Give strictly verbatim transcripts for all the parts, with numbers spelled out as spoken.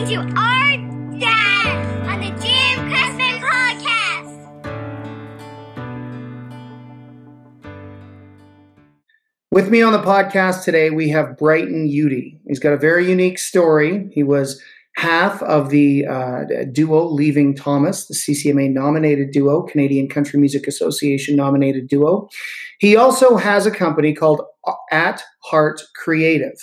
Welcome to Our Dad on the Jim Cressman Podcast. With me on the podcast today, we have Bryton Udy. He's got a very unique story. He was half of the uh, duo Leaving Thomas, the C C M A nominated duo, Canadian Country Music Association nominated duo. He also has a company called At Heart Creative.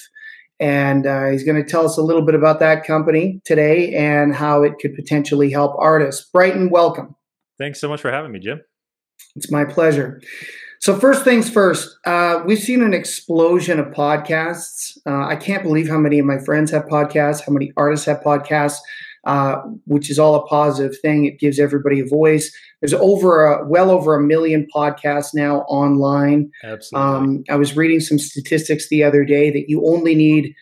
And uh, he's going to tell us a little bit about that company today and how it could potentially help artists. Bryton, welcome. Thanks so much for having me, Jim. It's my pleasure. So first things first, uh, we've seen an explosion of podcasts. Uh, I can't believe how many of my friends have podcasts, how many artists have podcasts, uh, which is all a positive thing. It gives everybody a voice. There's over a, well over a million podcasts now online. Absolutely. Um, I was reading some statistics the other day that you only need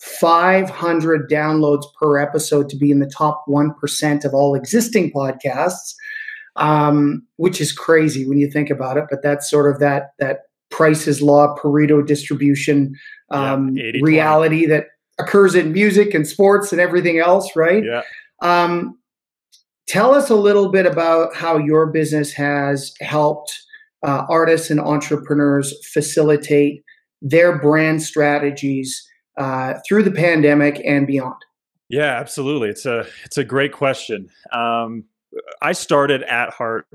five hundred downloads per episode to be in the top one percent of all existing podcasts, um, which is crazy when you think about it. But that's sort of that that Price's Law Pareto distribution um, yeah, reality that occurs in music and sports and everything else, right? Yeah. Um, Tell us a little bit about how your business has helped uh, artists and entrepreneurs facilitate their brand strategies uh, through the pandemic and beyond. Yeah, absolutely. It's a it's a great question. Um, I started At Heart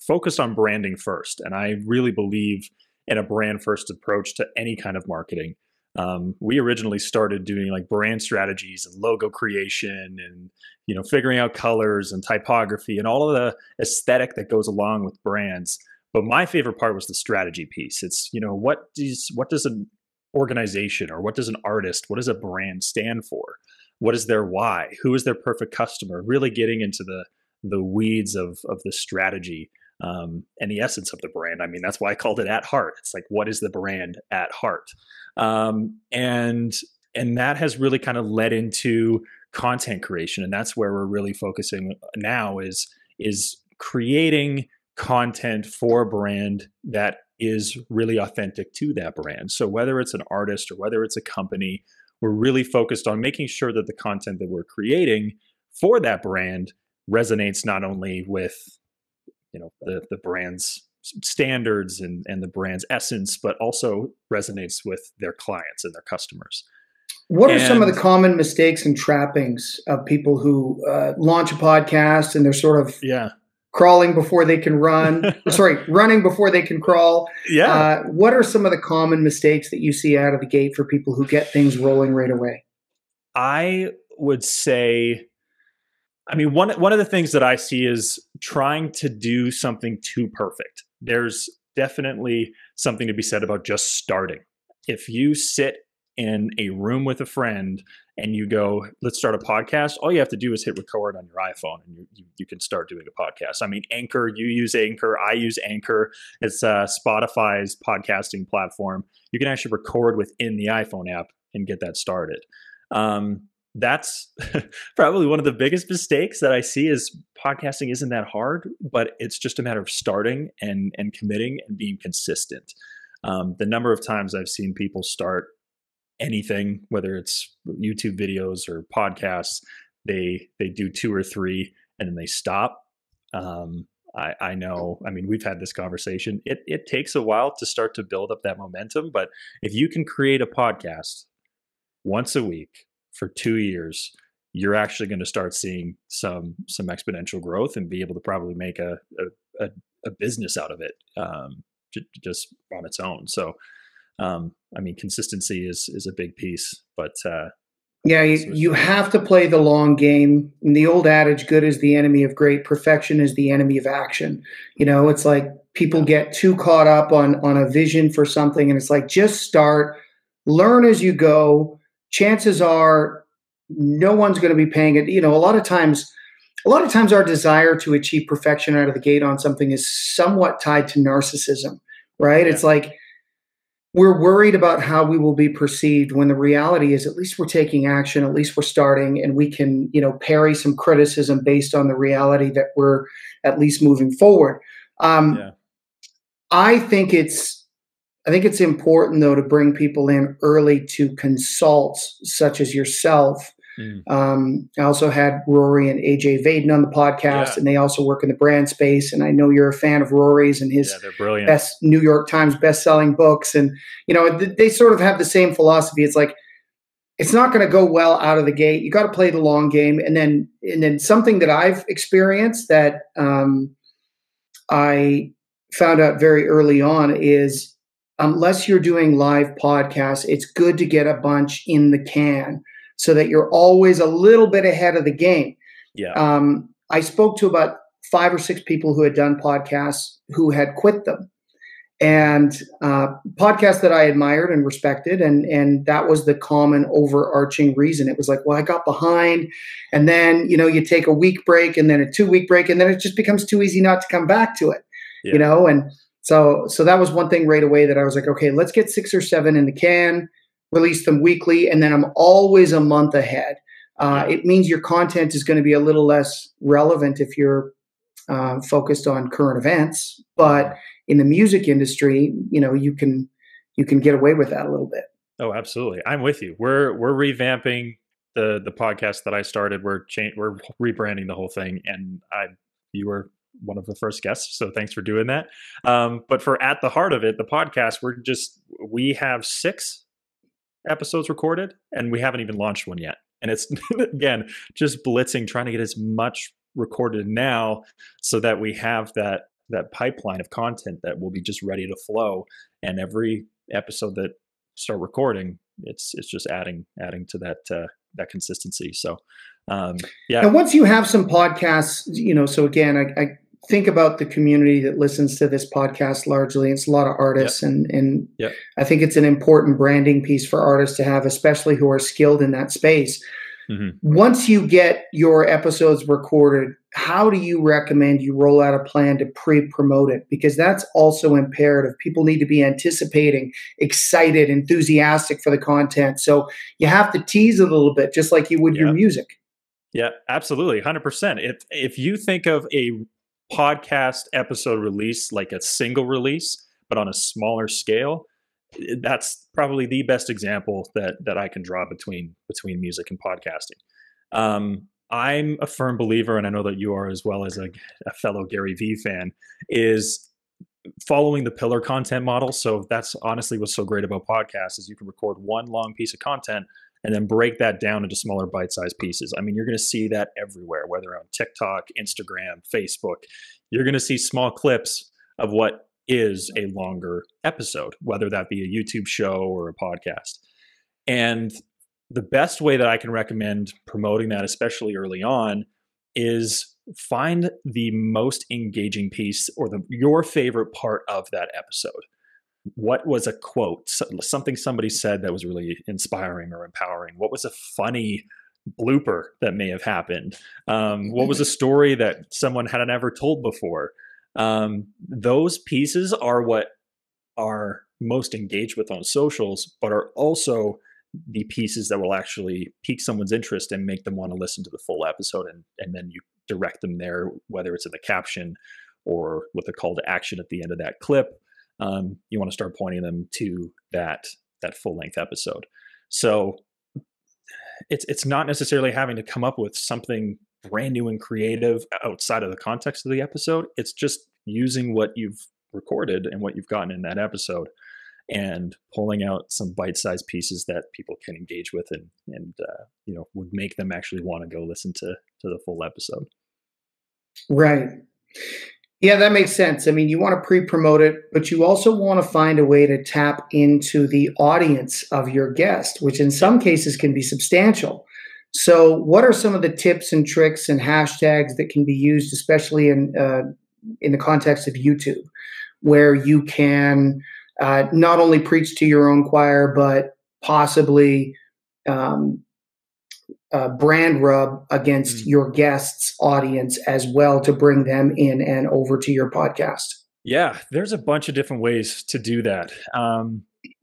focused on branding first, and I really believe in a brand first approach to any kind of marketing. Um, we originally started doing like brand strategies and logo creation and, you know, figuring out colors and typography and all of the aesthetic that goes along with brands. But my favorite part was the strategy piece. It's, you know, what does, what does an organization or what does an artist, what does a brand stand for? What is their why? Who is their perfect customer? Really getting into the, the weeds of, of the strategy um, and the essence of the brand. I mean, that's why I called it At Heart. It's like, what is the brand at heart? Um, and, and that has really kind of led into content creation. And that's where we're really focusing now is, is creating content for a brand that is really authentic to that brand. So whether it's an artist or whether it's a company, we're really focused on making sure that the content that we're creating for that brand resonates not only with, you know, the, the brand's standards and, and the brand's essence, but also resonates with their clients and their customers. What and, are some of the common mistakes and trappings of people who uh, launch a podcast and they're sort of yeah. crawling before they can run, sorry, running before they can crawl. Yeah. Uh, what are some of the common mistakes that you see out of the gate for people who get things rolling right away? I would say I mean, one one of the things that I see is trying to do something too perfect. There's definitely something to be said about just starting. If you sit in a room with a friend and you go, let's start a podcast, all you have to do is hit record on your iPhone and you, you, you can start doing a podcast. I mean, Anchor, you use Anchor, I use Anchor. It's uh, Spotify's podcasting platform. You can actually record within the iPhone app and get that started. Um, That's probably one of the biggest mistakes that I see is podcasting isn't that hard, but it's just a matter of starting and, and committing and being consistent. Um, the number of times I've seen people start anything, whether it's YouTube videos or podcasts, they they do two or three and then they stop. Um, I, I know, I mean, we've had this conversation. It, it takes a while to start to build up that momentum, but if you can create a podcast once a week, for two years, you're actually going to start seeing some some exponential growth and be able to probably make a a, a business out of it um, j- just on its own. So, um, I mean, consistency is is a big piece, but uh, yeah, you, you have to play the long game. And the old adage, "Good is the enemy of great. Perfection is the enemy of action." You know, it's like people get too caught up on on a vision for something, and it's like just start, learn as you go. Chances are no one's going to be paying it. You know, a lot of times, a lot of times our desire to achieve perfection out of the gate on something is somewhat tied to narcissism, right? Yeah. It's like we're worried about how we will be perceived when the reality is at least we're taking action, at least we're starting, and we can, you know, parry some criticism based on the reality that we're at least moving forward. Um, yeah. I think it's, I think it's important, though, to bring people in early to consult, such as yourself, Mm. Um, I also had Rory and A J Vaden on the podcast, yeah. and they also work in the brand space. And I know you're a fan of Rory's and his yeah, best New York Times best-selling books. And, you know, th- they sort of have the same philosophy. It's like, it's not going to go well out of the gate. You got to play the long game. And then, and then something that I've experienced that um, I found out very early on is unless you're doing live podcasts, it's good to get a bunch in the can so that you're always a little bit ahead of the game. Yeah. Um, I spoke to about five or six people who had done podcasts who had quit them. And uh, podcasts that I admired and respected, and and that was the common overarching reason. It was like, well, I got behind, and then you know you take a week break, and then a two week break, and then it just becomes too easy not to come back to it, yeah. you know. And so so that was one thing right away that I was like, okay, let's get six or seven in the can, release them weekly, and then I'm always a month ahead. Uh, it means your content is going to be a little less relevant if you're uh, focused on current events, but in the music industry, you know, you can, you can get away with that a little bit. Oh, absolutely. I'm with you. We're, we're revamping the, the podcast that I started. We're changing, we're rebranding the whole thing. And I, you were one of the first guests. So thanks for doing that. Um, but for At the Heart of It, the podcast, we're just, we have six episodes recorded and we haven't even launched one yet. And it's again, just blitzing, trying to get as much recorded now so that we have that, that pipeline of content that will be just ready to flow. And every episode that start recording, it's, it's just adding, adding to that, uh, that consistency. So, um, yeah. And once you have some podcasts, you know, so again, I, I think about the community that listens to this podcast largely. It's a lot of artists yep. and, and yep. I think it's an important branding piece for artists to have, especially who are skilled in that space. Mm-hmm. Once you get your episodes recorded, how do you recommend you roll out a plan to pre-promote it? Because that's also imperative. People need to be anticipating, excited, enthusiastic for the content. So you have to tease a little bit, just like you would yeah. your music. Yeah, absolutely. one hundred percent. If, if you think of a podcast episode release, like a single release, but on a smaller scale, that's probably the best example that that I can draw between between music and podcasting. Um, I'm a firm believer, and I know that you are as well as a, a fellow Gary Vee fan, is following the pillar content model. So that's honestly what's so great about podcasts is you can record one long piece of content and then break that down into smaller bite-sized pieces. I mean, you're going to see that everywhere, whether on TikTok, Instagram, Facebook. You're going to see small clips of what is a longer episode, whether that be a YouTube show or a podcast. And the best way that I can recommend promoting that, especially early on, is find the most engaging piece or the your favorite part of that episode. What was a quote, something somebody said that was really inspiring or empowering? What was a funny blooper that may have happened? Um, what was a story that someone had never told before? Um, those pieces are what are most engaged with on socials, but are also the pieces that will actually pique someone's interest and make them want to listen to the full episode. And, and then you direct them there, whether it's in the caption or with a call to action at the end of that clip. Um, you want to start pointing them to that, that full length episode. So it's, it's not necessarily having to come up with something brand new and creative outside of the context of the episode. It's just using what you've recorded and what you've gotten in that episode and pulling out some bite-sized pieces that people can engage with and, and uh, you know, would make them actually want to go listen to, to the full episode. Right. Yeah, that makes sense. I mean, you want to pre-promote it, but you also want to find a way to tap into the audience of your guest, which in some cases can be substantial. So what are some of the tips and tricks and hashtags that can be used, especially in uh, in the context of YouTube, where you can uh, not only preach to your own choir, but possibly um, uh, brand rub against mm-hmm. your guest's audience as well to bring them in and over to your podcast? Yeah, there's a bunch of different ways to do that. Um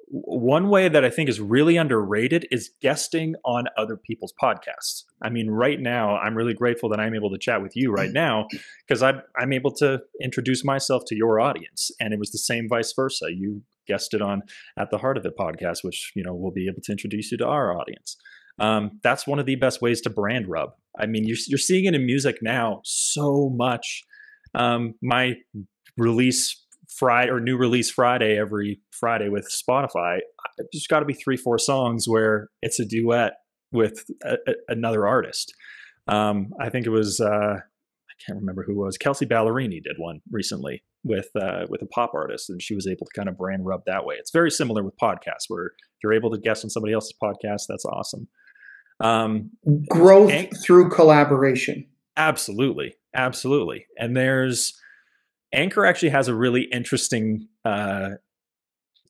One way that I think is really underrated is guesting on other people's podcasts. I mean, right now, I'm really grateful that I'm able to chat with you right now because I'm, I'm able to introduce myself to your audience. And it was the same vice versa. You guested on At the Heart of It podcast, which, you know, we'll be able to introduce you to our audience. Um, that's one of the best ways to brand rub. I mean, you're, you're seeing it in music now so much. Um, my release Friday or new release Friday, every Friday with Spotify, there's got to be three, four songs where it's a duet with a, a, another artist. Um, I think it was, uh, I can't remember who it was. Kelsey Ballerini did one recently with, uh, with a pop artist, and she was able to kind of brand rub that way. It's very similar with podcasts, where you're able to guest on somebody else's podcast. That's awesome. Um, growth and, through collaboration. Absolutely. Absolutely. And there's Anchor actually has a really interesting, uh,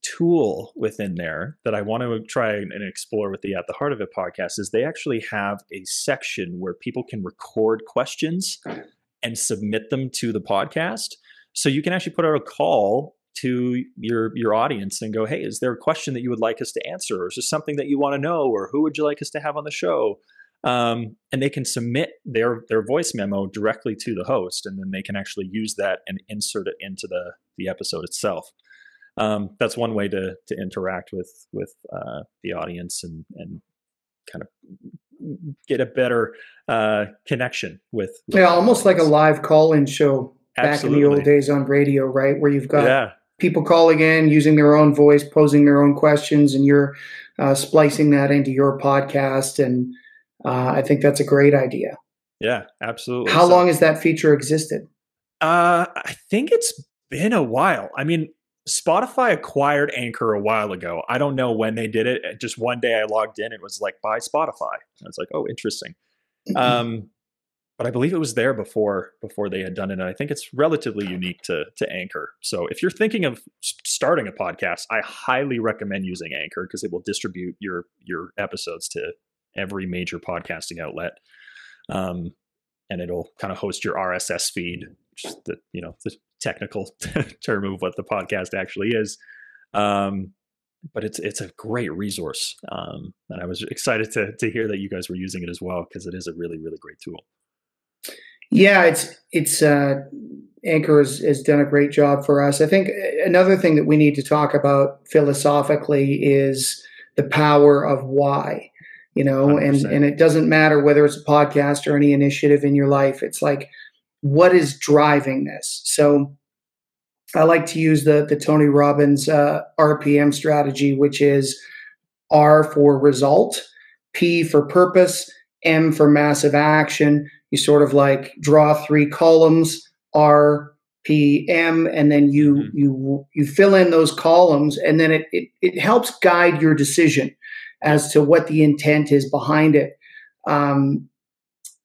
tool within there that I want to try and explore with the At the Heart of It podcast. Is they actually have a section where people can record questions and submit them to the podcast. So you can actually put out a call to your, your audience and go, hey, is there a question that you would like us to answer? Or is there something that you want to know? Or who would you like us to have on the show? Um, and they can submit their, their voice memo directly to the host, and then they can actually use that and insert it into the, the episode itself. Um, that's one way to, to interact with, with, uh, the audience and, and kind of get a better, uh, connection with, with yeah, almost audience. Like a live call-in show back Absolutely. In the old days on radio, right? Where you've got yeah. people calling in, using their own voice, posing their own questions, and you're, uh, splicing that into your podcast. And, uh, I think that's a great idea. Yeah, absolutely. How so, long has that feature existed? Uh, I think it's been a while. I mean, Spotify acquired Anchor a while ago. I don't know when they did it. Just one day I logged in. It was like, buy Spotify. I was like, oh, interesting. Um, but I believe it was there before before they had done it. And I think it's relatively unique to, to Anchor. So if you're thinking of starting a podcast, I highly recommend using Anchor, because it will distribute your, your episodes to every major podcasting outlet. Um, and it'll kind of host your R S S feed, which is the, you know, the technical term of what the podcast actually is. Um, but it's, it's a great resource. Um, and I was excited to, to hear that you guys were using it as well, because it is a really, really great tool. Yeah, it's, it's, uh, Anchor has, has done a great job for us. I think another thing that we need to talk about philosophically is the power of why, you know, one hundred percent. and, and it doesn't matter whether it's a podcast or any initiative in your life. It's like, what is driving this? So I like to use the, the Tony Robbins uh, R P M strategy, which is R for result, P for purpose, M for massive action. You sort of like draw three columns, R, P, M, and then you mm-hmm. you you fill in those columns, and then it, it it helps guide your decision as to what the intent is behind it. Um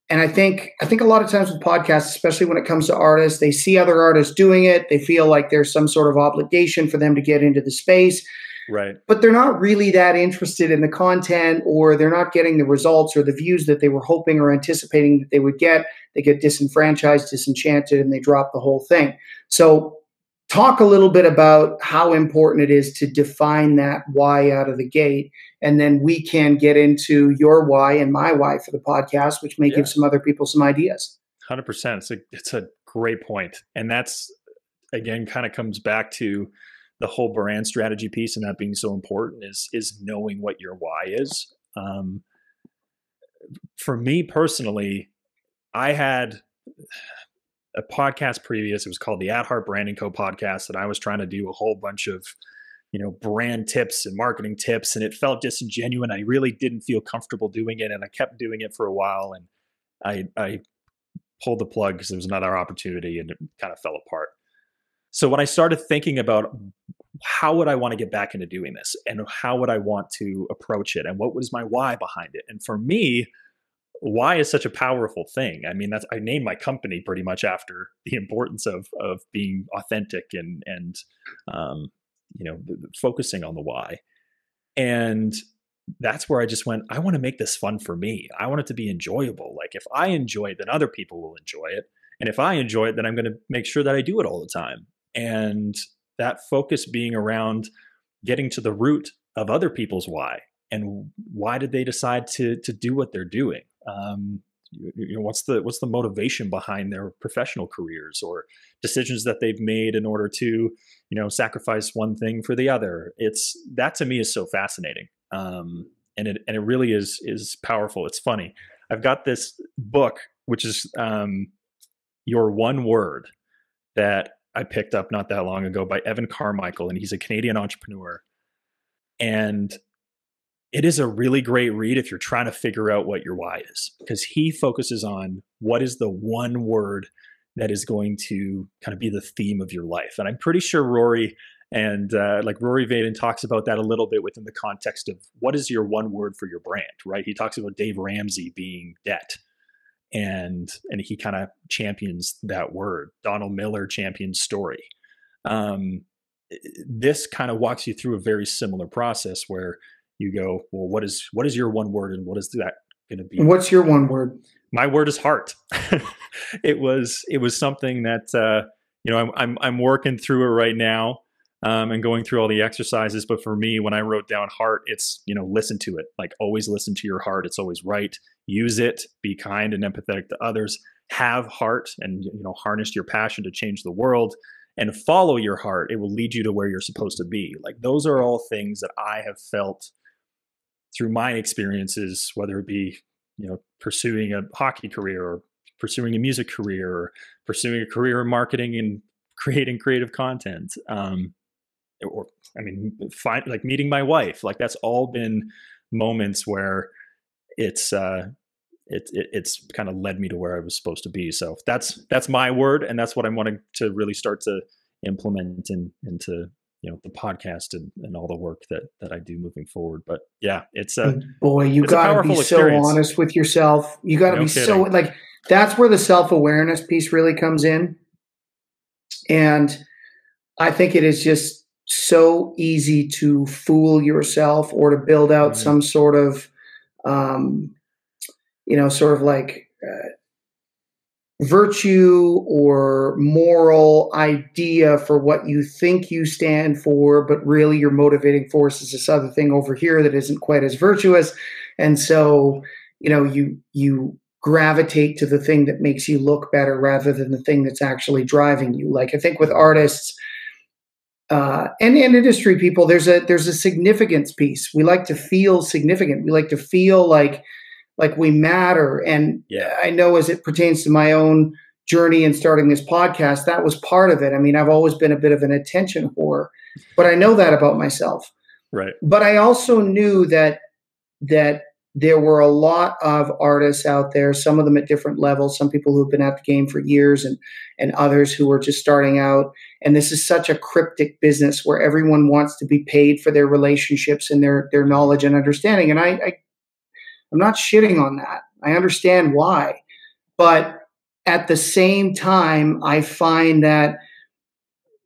And I think I think a lot of times with podcasts, especially when it comes to artists, they see other artists doing it. They feel like there's some sort of obligation for them to get into the space. Right. But they're not really that interested in the content, or they're not getting the results or the views that they were hoping or anticipating that they would get. They get disenfranchised, disenchanted, and they drop the whole thing. So talk a little bit about how important it is to define that why out of the gate, and then we can get into your why and my why for the podcast, which may yeah. give some other people some ideas. one hundred percent. It's a, it's a great point. And that's, again, kind of comes back to the whole brand strategy piece, and that being so important is, is knowing what your why is. Um, for me personally, I had a podcast previous. It was called the At Heart Brand and Co podcast, and I was trying to do a whole bunch of, you know, brand tips and marketing tips, and it felt disingenuous. I really didn't feel comfortable doing it, and I kept doing it for a while, and I I pulled the plug because there was another opportunity, and it kind of fell apart. So when I started thinking about how would I want to get back into doing this, and how would I want to approach it, and what was my why behind it, and for me, why is such a powerful thing. I mean, that's, I named my company pretty much after the importance of of being authentic and and um, you know, focusing on the why. And that's where I just went, I want to make this fun for me. I want it to be enjoyable. Like, if I enjoy it, then other people will enjoy it. And if I enjoy it, then I'm going to make sure that I do it all the time. And that focus being around getting to the root of other people's why, and why did they decide to to do what they're doing? Um, you, you know, what's the what's the motivation behind their professional careers, or decisions that they've made in order to, you know, sacrifice one thing for the other? It's, that to me is so fascinating. Um, and it and it really is is powerful. It's funny. I've got this book, which is um, Your One Word, that I picked up not that long ago by Evan Carmichael, and he's a Canadian entrepreneur. And it is a really great read if you're trying to figure out what your why is, because he focuses on what is the one word that is going to kind of be the theme of your life. And I'm pretty sure Rory and uh, like Rory Vaden talks about that a little bit within the context of what is your one word for your brand, right? He talks about Dave Ramsey being debt, and and he kind of champions that word. Donald Miller champions story. Um, this kind of walks you through a very similar process where you go, well, what is what is your one word, and what is that going to be? What's your one word? My word is heart. It was it was something that uh, you know I'm, I'm I'm working through it right now, um, and going through all the exercises. But for me, when I wrote down heart, it's you know listen to it. Like, always listen to your heart. It's always right. Use it. Be kind and empathetic to others. Have heart, and you know harness your passion to change the world. And follow your heart. It will lead you to where you're supposed to be. Like, those are all things that I have felt through my experiences, whether it be, you know, pursuing a hockey career or pursuing a music career or pursuing a career in marketing and creating creative content. Um, or, I mean, find, like meeting my wife, like that's all been moments where it's, uh, it, it, it's kind of led me to where I was supposed to be. So that's, that's my word. And that's what I'm wanting to really start to implement in, into, you know, the podcast and, and all the work that, that I do moving forward. But yeah, it's a, boy, you gotta be so honest with yourself. You gotta be so, like, that's where the self-awareness piece really comes in. And I think it is just so easy to fool yourself or to build out mm-hmm. some sort of, um, you know, sort of like uh, virtue or moral idea for what you think you stand for, but really your motivating force is this other thing over here that isn't quite as virtuous. And so, you know, you you gravitate to the thing that makes you look better rather than the thing that's actually driving you. Like, I think with artists uh, and, and industry people, there's a there's a significance piece. We like to feel significant. We like to feel like, like we matter. And yeah. I know as it pertains to my own journey in starting this podcast, that was part of it. I mean, I've always been a bit of an attention whore, but I know that about myself. Right. But I also knew that, that there were a lot of artists out there, some of them at different levels, some people who've been at the game for years and, and others who are just starting out. And this is such a cryptic business where everyone wants to be paid for their relationships and their, their knowledge and understanding. And I, I, I'm not shitting on that. I understand why. But at the same time, I find that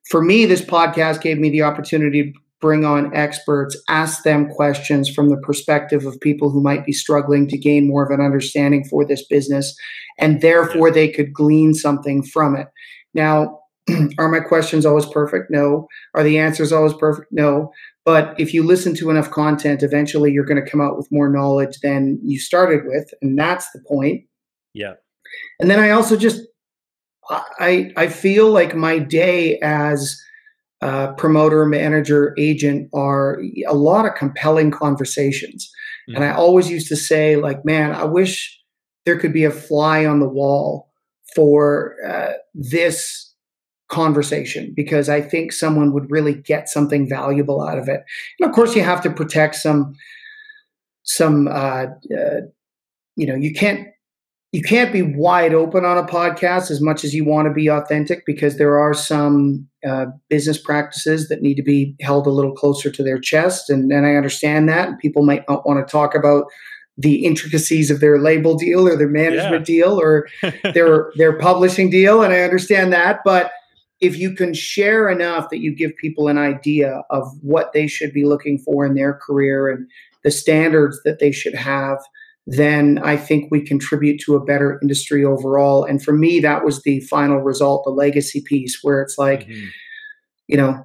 for me, this podcast gave me the opportunity to bring on experts, ask them questions from the perspective of people who might be struggling to gain more of an understanding for this business, and therefore they could glean something from it. Now, are my questions always perfect? No. Are the answers always perfect? No. But if you listen to enough content, eventually you're going to come out with more knowledge than you started with. And that's the point. Yeah. And then I also just, I I feel like my day as a promoter, manager, agent are a lot of compelling conversations. Mm-hmm. And I always used to say, like, man, I wish there could be a fly on the wall for uh, this conversation, because I think someone would really get something valuable out of it. And of course you have to protect some, some, uh, uh, you know, you can't, you can't be wide open on a podcast as much as you want to be authentic, because there are some uh, business practices that need to be held a little closer to their chest. And, and I understand that people might not want to talk about the intricacies of their label deal or their management yeah. deal or their, their publishing deal. And I understand that, but if you can share enough that you give people an idea of what they should be looking for in their career and the standards that they should have, then I think we contribute to a better industry overall. And for me, that was the final result, the legacy piece, where it's like, mm-hmm. you know,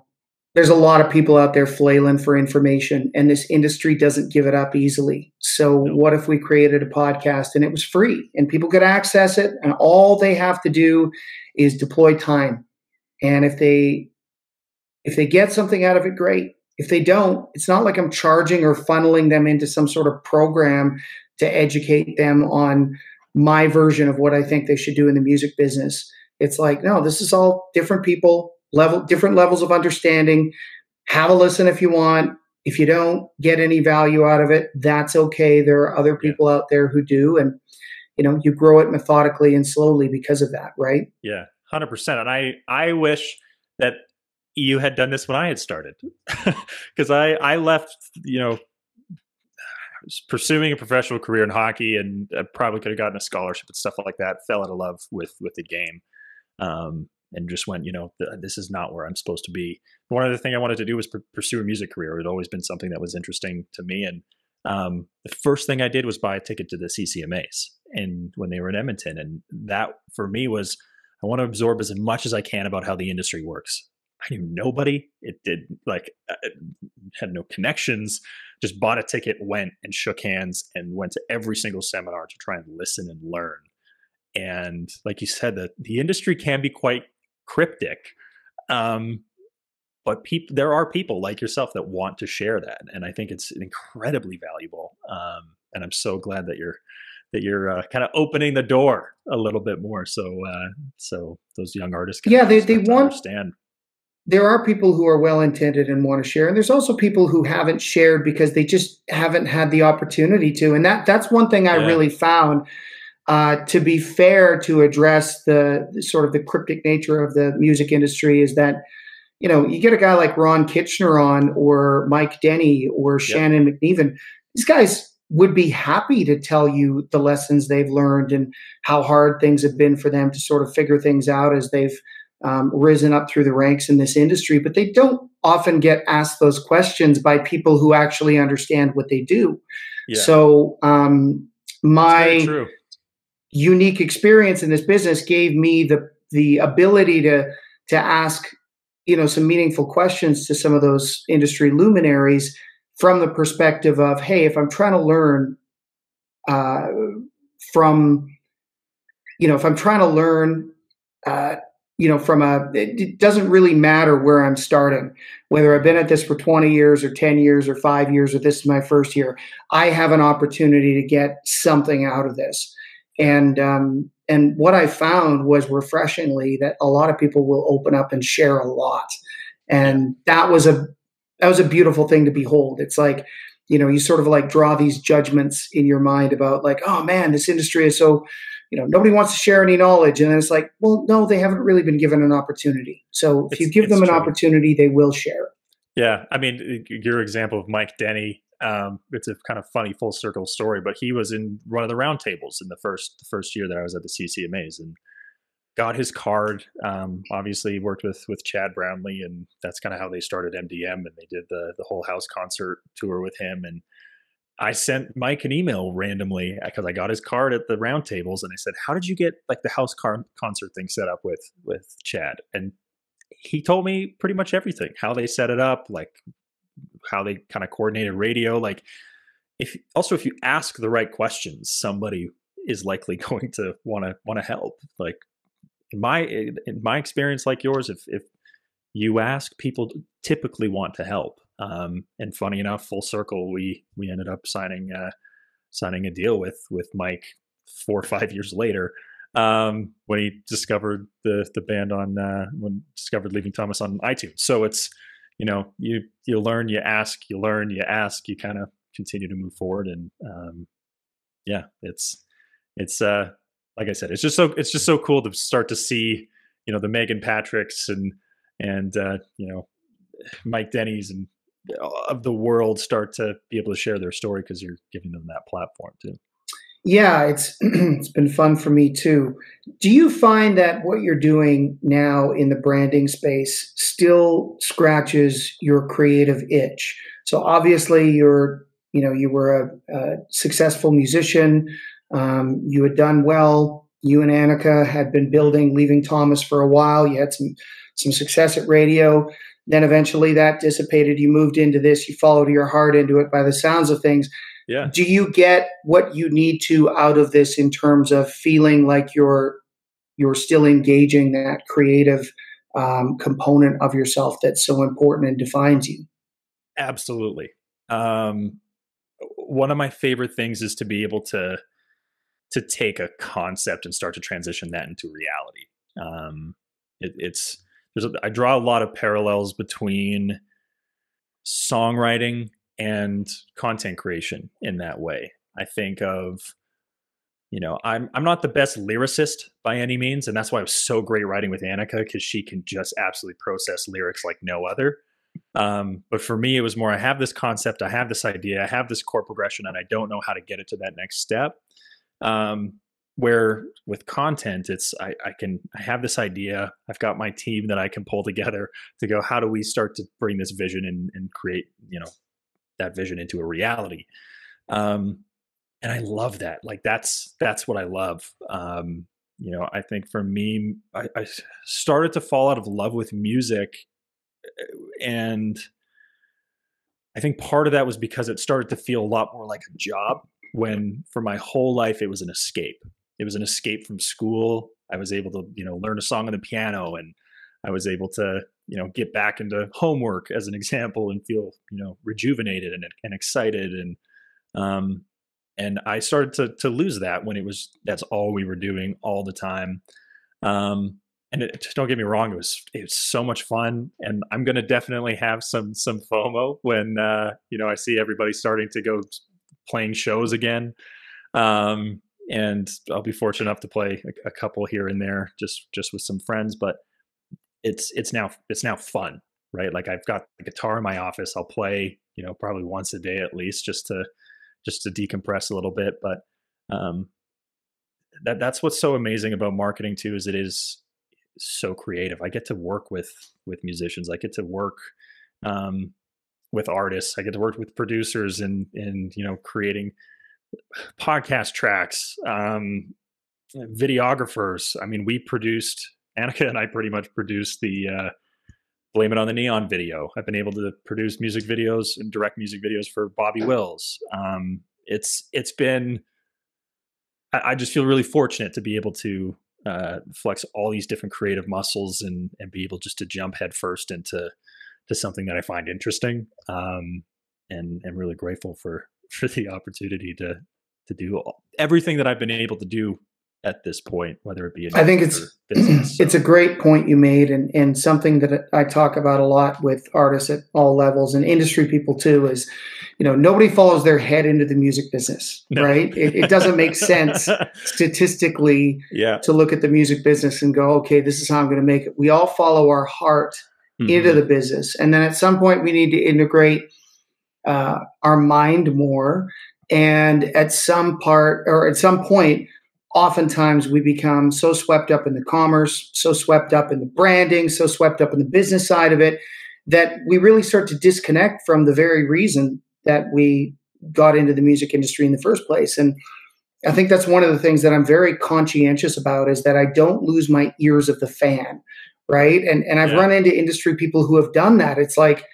there's a lot of people out there flailing for information, and this industry doesn't give it up easily. So no. What if we created a podcast and it was free and people could access it, and all they have to do is deploy time? And if they, if they get something out of it, great. If they don't, it's not like I'm charging or funneling them into some sort of program to educate them on my version of what I think they should do in the music business. It's like, no, this is all different people, level, different levels of understanding. Have a listen if you want. If you don't get any value out of it, that's okay. There are other people out there who do. And, you know, you grow it methodically and slowly because of that, right? Yeah, one hundred percent. And I, I wish that you had done this when I had started, because I, I left, you know, pursuing a professional career in hockey, and I probably could have gotten a scholarship and stuff like that. Fell out of love with, with the game. Um, and just went, you know, th- this is not where I'm supposed to be. One other thing I wanted to do was pr- pursue a music career. It had always been something that was interesting to me. And um, the first thing I did was buy a ticket to the C C M As, and when they were in Edmonton. And that for me was, I want to absorb as much as I can about how the industry works. I knew nobody. It did like it had no connections, just bought a ticket, went and shook hands, and went to every single seminar to try and listen and learn. And like you said, the, the industry can be quite cryptic, um, but people, there are people like yourself that want to share that, and I think it's incredibly valuable. Um, and I'm so glad that you're that you're uh, kind of opening the door a little bit more, so uh, so those young artists can yeah they they want understand. There are people who are well intended and want to share, and there's also people who haven't shared because they just haven't had the opportunity to. And that that's one thing I yeah. really found. Uh, to be fair, to address the, the sort of the cryptic nature of the music industry, is that, you know, you get a guy like Ron Kitchener on, or Mike Denny, or Shannon yep. McNeven. These guys would be happy to tell you the lessons they've learned and how hard things have been for them to sort of figure things out as they've um, risen up through the ranks in this industry. But they don't often get asked those questions by people who actually understand what they do. Yeah. So um, my... unique experience in this business gave me the the ability to to ask, you know, some meaningful questions to some of those industry luminaries from the perspective of, hey, if I'm trying to learn uh, from, you know, if I'm trying to learn, uh, you know, from a, it doesn't really matter where I'm starting, whether I've been at this for twenty years or ten years or five years, or this is my first year, I have an opportunity to get something out of this. And um, and what I found was refreshingly that a lot of people will open up and share a lot, and that was a that was a beautiful thing to behold. It's like, you know, you sort of like draw these judgments in your mind about like, oh man, this industry is so, you know, nobody wants to share any knowledge, and then it's like, well, no, they haven't really been given an opportunity. So if it's, you give them an true. opportunity, they will share. Yeah, I mean, your example of Mike Denny. Um, it's a kind of funny full circle story, but he was in one of the round tables in the first the first year that I was at the C C M As, and got his card. Um, obviously worked with with Chad Brownlee, and that's kind of how they started M D M, and they did the the whole house concert tour with him. And I sent Mike an email randomly because I got his card at the round tables, and I said, "How did you get like the house car- concert thing set up with with Chad?" And he told me pretty much everything, how they set it up, like. How they kind of coordinated radio. Like, if also if you ask the right questions, somebody is likely going to want to want to help. Like in my in my experience, like yours, if if you ask, people typically want to help. Um, and funny enough, full circle, we we ended up signing uh, signing a deal with with Mike four or five years later um, when he discovered the the band on uh, when discovered Leaving Thomas on iTunes. So it's. You know, you, you learn, you ask, you learn, you ask, you kind of continue to move forward. And, um, yeah, it's, it's, uh, like I said, it's just so, it's just so cool to start to see, you know, the Megan Patricks and, and, uh, you know, Mike Denny's and you know, of the world start to be able to share their story because you're giving them that platform too. Yeah. It's, it's been fun for me too. Do you find that what you're doing now in the branding space still scratches your creative itch? So obviously you're, you know, you were a, a successful musician. Um, you had done well. You and Annika had been building Leaving Thomas for a while. You had some, some success at radio. Then eventually that dissipated. You moved into this, you followed your heart into it by the sounds of things. Yeah. Do you get what you need to out of this in terms of feeling like you're you're still engaging that creative um, component of yourself that's so important and defines you? Absolutely. Um, one of my favorite things is to be able to to take a concept and start to transition that into reality. Um, it, it's there's a, I draw a lot of parallels between songwriting and content creation in that way. I think of, you know, I'm I'm not the best lyricist by any means, and that's why I was so great writing with Annika, because she can just absolutely process lyrics like no other. Um, but for me, it was more, I have this concept, I have this idea, I have this core progression, and I don't know how to get it to that next step. Um, where with content, it's, I, I can, I have this idea, I've got my team that I can pull together to go, how do we start to bring this vision and, and create, you know, that vision into a reality? Um, and I love that. Like that's, that's what I love. Um, you know, I think for me, I, I started to fall out of love with music. And I think part of that was because it started to feel a lot more like a job, when for my whole life, it was an escape. It was an escape from school. I was able to, you know, learn a song on the piano, and I was able to, you know, get back into homework as an example and feel, you know, rejuvenated and, and excited. And, um, and I started to, to lose that when it was, that's all we were doing all the time. Um, And it, don't get me wrong, it was it was so much fun, and I'm going to definitely have some some FOMO when uh, you know I see everybody starting to go playing shows again, um, and I'll be fortunate enough to play a, a couple here and there just just with some friends. But it's it's now it's now fun, right? Like I've got the guitar in my office. I'll play, you know, probably once a day at least, just to just to decompress a little bit. But um, that that's what's so amazing about marketing too, is it is so creative. I get to work with, with musicians. I get to work, um, with artists. I get to work with producers and, and, you know, creating podcast tracks, um, videographers. I mean, we produced, Annika and I pretty much produced the, uh, Blame It on the Neon video. I've been able to produce music videos and direct music videos for Bobby Wills. Um, it's, it's been, I, I just feel really fortunate to be able to, uh, flex all these different creative muscles and, and be able just to jump headfirst into, to something that I find interesting. Um, and I'm really grateful for, for the opportunity to, to do all, everything that I've been able to do at this point, whether it be, I think it's, business, so. It's a great point you made, and, and something that I talk about a lot with artists at all levels and industry people too, is, you know, nobody follows their head into the music business, no. Right? It, it doesn't make sense statistically yeah. to look at the music business and go, okay, this is how I'm going to make it. We all follow our heart mm-hmm. into the business. And then at some point we need to integrate uh, our mind more. And at some part or at some point, oftentimes we become so swept up in the commerce, so swept up in the branding, so swept up in the business side of it, that we really start to disconnect from the very reason that we got into the music industry in the first place. And I think that's one of the things that I'm very conscientious about, is that I don't lose my ears of the fan, right? And and I've yeah. run into industry people who have done that. It's like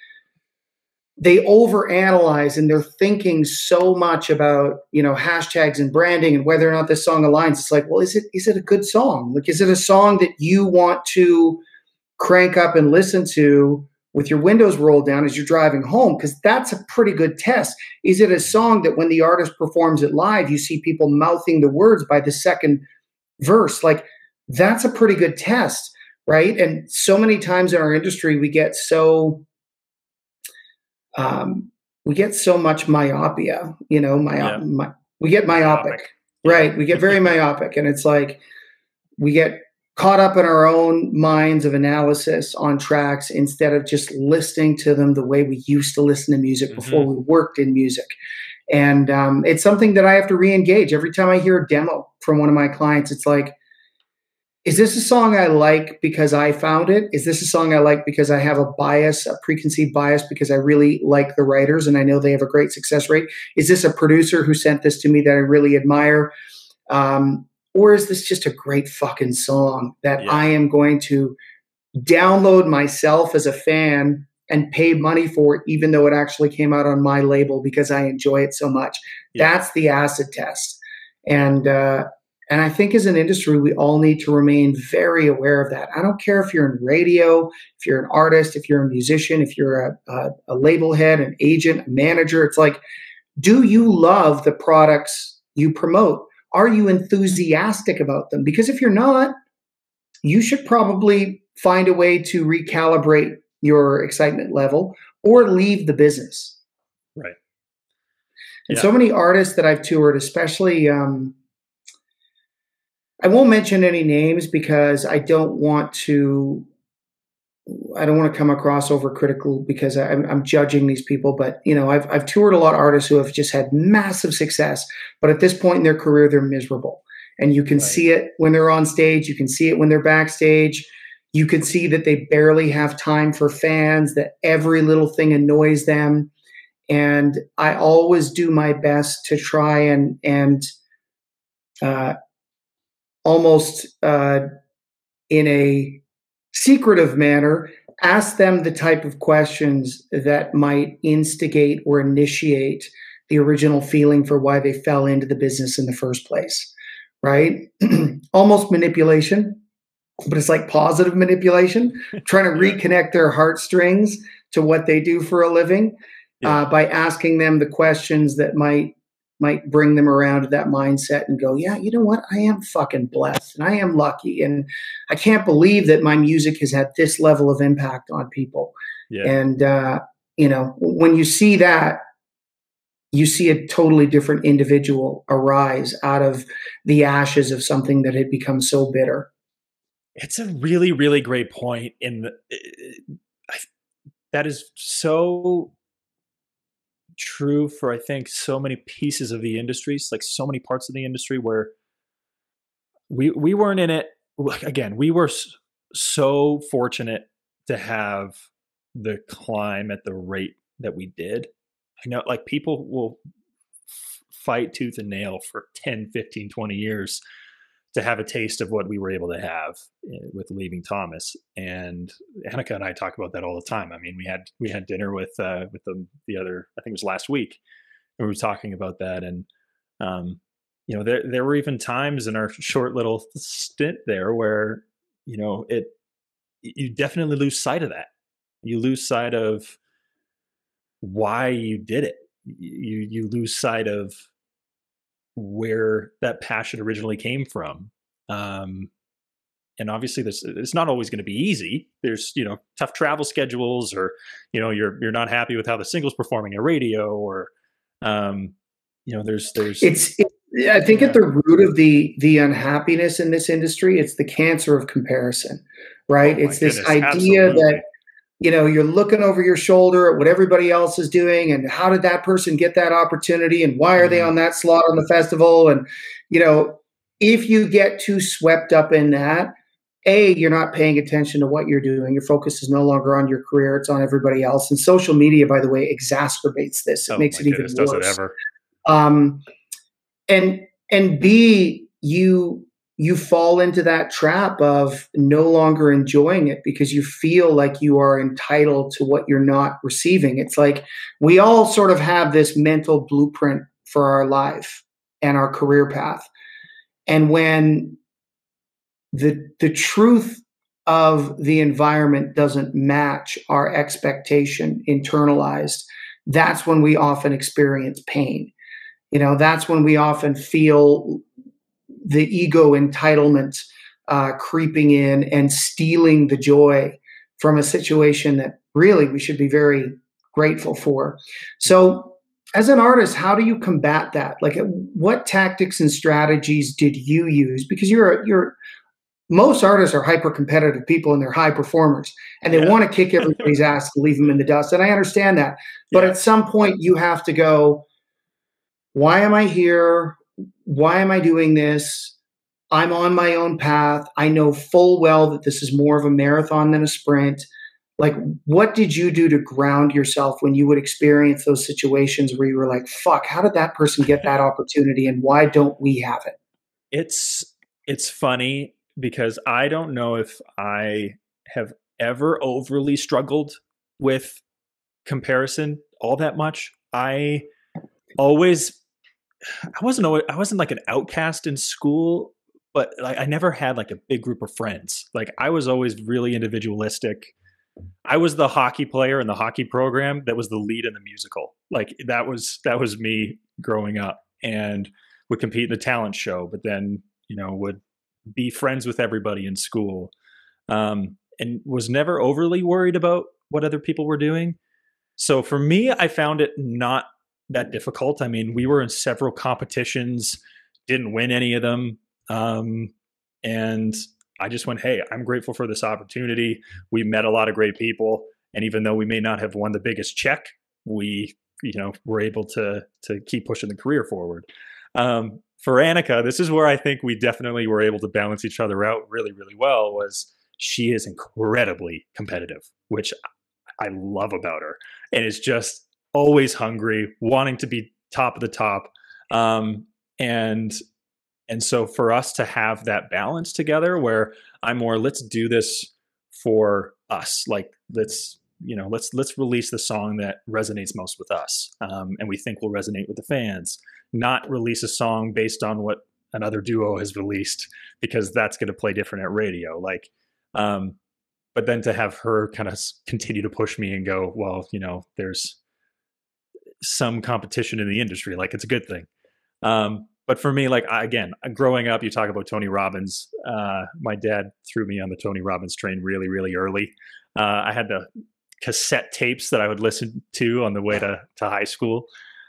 they overanalyze and they're thinking so much about, you know, hashtags and branding and whether or not this song aligns. It's like, well, is it, is it a good song? Like, is it a song that you want to crank up and listen to with your windows rolled down as you're driving home? Because that's a pretty good test. Is it a song that when the artist performs it live, you see people mouthing the words by the second verse? Like, that's a pretty good test, right? And so many times in our industry, we get so... Um, we get so much myopia, you know, myop- yeah. my, we get myopic, myopic. right? Yeah. We get very myopic, and it's like, we get caught up in our own minds of analysis on tracks instead of just listening to them the way we used to listen to music mm-hmm. before we worked in music. And, um, it's something that I have to re-engage every time I hear a demo from one of my clients. It's like, is this a song I like because I found it? Is this a song I like because I have a bias, a preconceived bias, because I really like the writers and I know they have a great success rate? Is this a producer who sent this to me that I really admire? Um, or is this just a great fucking song that yeah. I am going to download myself as a fan and pay money for, it, even though it actually came out on my label because I enjoy it so much? Yeah. That's the acid test. And, uh, And I think as an industry, we all need to remain very aware of that. I don't care if you're in radio, if you're an artist, if you're a musician, if you're a, a, a label head, an agent, a manager. It's like, do you love the products you promote? Are you enthusiastic about them? Because if you're not, you should probably find a way to recalibrate your excitement level or leave the business. Right. And yeah. so many artists that I've toured, especially, um, I won't mention any names because I don't want to, I don't want to come across overcritical because I'm, I'm judging these people. But, you know, I've, I've toured a lot of artists who have just had massive success, but at this point in their career, they're miserable. And you can right. see it when they're on stage. You can see it when they're backstage. You can see that they barely have time for fans, that every little thing annoys them. And I always do my best to try and, and, uh, almost uh, in a secretive manner, ask them the type of questions that might instigate or initiate the original feeling for why they fell into the business in the first place, right? Almost manipulation, but it's like positive manipulation, trying to reconnect their heartstrings to what they do for a living yeah. uh, by asking them the questions that might might bring them around to that mindset and go, yeah, you know what? I am fucking blessed and I am lucky. And I can't believe that my music has had this level of impact on people. Yeah. And, uh, you know, when you see that, you see a totally different individual arise out of the ashes of something that had become so bitter. It's a really, really great point. And that is so true for, I think, so many pieces of the industries, like so many parts of the industry where we we weren't in it. Again, we were so fortunate to have the climb at the rate that we did. I know, like, people will fight tooth and nail for ten, fifteen, twenty years to have a taste of what we were able to have with Leaving Thomas. And Annika and I talk about that all the time. I mean, we had we had dinner with uh, with the the other, I think it was last week, and we were talking about that. And um, you know, there there were even times in our short little stint there where, you know, it you definitely lose sight of that. You lose sight of why you did it. You you lose sight of where that passion originally came from. Um, and obviously this, it's not always going to be easy. There's, you know, tough travel schedules, or, you know, you're, you're not happy with how the single's performing at radio, or, um, you know, there's, there's, it's, it, I think at the root of the, the unhappiness in this industry, it's the cancer of comparison, right? Oh, it's this goodness, idea absolutely. that, you know, you're looking over your shoulder at what everybody else is doing, and how did that person get that opportunity, and why are they on that slot on the festival? And, you know, if you get too swept up in that, A, you're not paying attention to what you're doing. Your focus is no longer on your career. It's on everybody else. And social media, by the way, exacerbates this. It oh makes it even goodness, worse. Does it ever. Um, and, and B, you... you fall into that trap of no longer enjoying it because you feel like you are entitled to what you're not receiving. It's like we all sort of have this mental blueprint for our life and our career path. And when the, the truth of the environment doesn't match our expectation internalized, that's when we often experience pain. You know, that's when we often feel the ego entitlement uh, creeping in and stealing the joy from a situation that really we should be very grateful for. So as an artist, how do you combat that? Like, what tactics and strategies did you use? Because you're, you're, most artists are hyper-competitive people and they're high performers, and they yeah. want to kick everybody's ass and leave them in the dust. And I understand that. But yeah. at some point you have to go, why am I here? Why am I doing this? I'm on my own path. I know full well that this is more of a marathon than a sprint. Like, what did you do to ground yourself when you would experience those situations where you were like, fuck, how did that person get that opportunity? And why don't we have it? It's, it's funny because I don't know if I have ever overly struggled with comparison all that much. I always... I wasn't, I wasn't like an outcast in school but like, I never had like a big group of friends. Like I was always really individualistic. I was the hockey player in the hockey program that was the lead in the musical. Like that was, that was me growing up, and would compete in the talent show, but then, you know, would be friends with everybody in school. Um, and was never overly worried about what other people were doing. So for me, I found it not that difficult. I mean, we were in several competitions, didn't win any of them. Um, and I just went, hey, I'm grateful for this opportunity. We met a lot of great people. And even though we may not have won the biggest check, we, you know, were able to, to keep pushing the career forward. Um, for Annika, this is where I think we definitely were able to balance each other out really, really well, was she is incredibly competitive, which I love about her, and is just always hungry, wanting to be top of the top. Um, and, and so for us to have that balance together where I'm more, let's do this for us. Like let's, you know, let's, let's release the song that resonates most with us. Um, and we think will resonate with the fans, not release a song based on what another duo has released, because that's going to play different at radio. Like, um, but then to have her kind of continue to push me and go, well, you know, there's some competition in the industry. Like it's a good thing. Um, but for me, like, I, again, growing up, you talk about Tony Robbins. Uh, my dad threw me on the Tony Robbins train really, really early. Uh, I had the cassette tapes that I would listen to on the way to, to high school.